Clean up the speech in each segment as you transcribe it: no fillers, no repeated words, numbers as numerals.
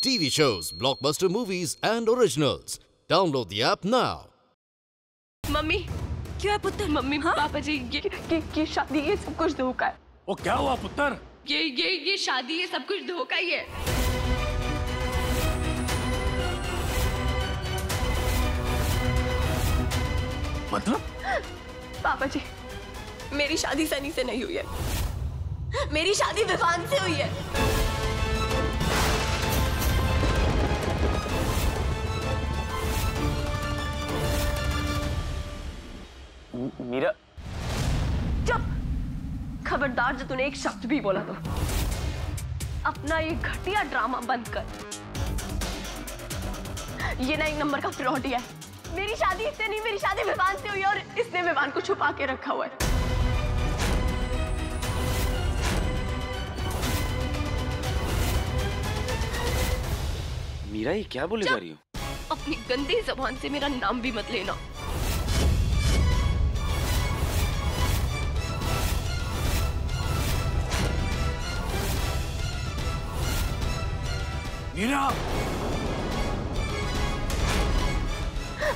TV shows, blockbuster movies and originals. Download the app now. Mummy, क्या है पुत्र? Mummy, पापा जी, ये शादी ये सब कुछ धोखा है। ओ क्या हुआ पुत्र? ये शादी ये सब कुछ धोखा ही है। मतलब? पापा जी, मेरी शादी सनी से नहीं हुई है, मेरी शादी विवान से हुई है। मीरा, चुप! खबरदार जो तूने एक शब्द भी बोला तो। अपना ये घटिया ड्रामा बंद कर। ये ना एक नंबर का फ्रॉडिया है। मेरी शादी इससे नहीं, मेरी शादी विवान से हुई और इसने विवान को छुपा के रखा हुआ है। मीरा, ये क्या बोले जा रही हो? अपनी गंदी ज़बान से मेरा नाम भी मत लेना। मीरा!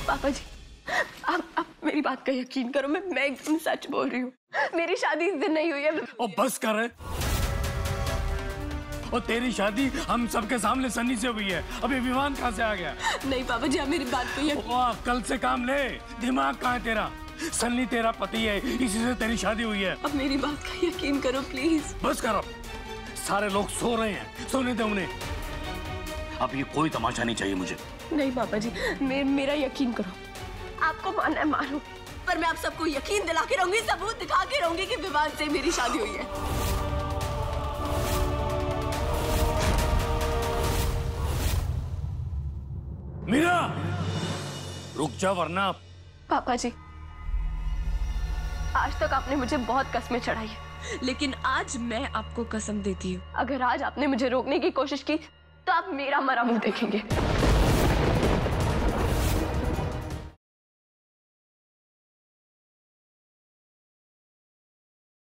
पापा जी, आप मेरी बात का यकीन करो, मैं एकदम सच बोल रही हूँ। मेरी शादी इस दिन नहीं हुई है। ओ बस कर रहे। और तेरी शादी हम सबके सामने सनी से हुई है, अभी विवान कहाँ से आ गया? नहीं पापा जी, आप मेरी बात को यकीन। ओ कल से काम ले, दिमाग कहाँ है तेरा? सनी तेरा पति है, इसी से तेरी शादी हुई है। अब मेरी बात का यकीन करो प्लीज। बस करो, सारे लोग सो रहे हैं, सोने दो उन्हें। अब ये कोई तमाशा नहीं चाहिए मुझे। नहीं पापा जी, मेरा यकीन करो। आपको मानना है मानो, पर मैं आप सबको यकीन दिला के रहूंगी, सबूत दिखा के रहूंगी कि विवाह से मेरी शादी हुई है। मीरा, रुक जा वरना। पापा जी, आज तक आपने मुझे बहुत कस्में चढ़ाई है, लेकिन आज मैं आपको कसम देती हूँ, अगर आज आपने मुझे रोकने की कोशिश की तो आप मेरा मरा मुंह देखेंगे।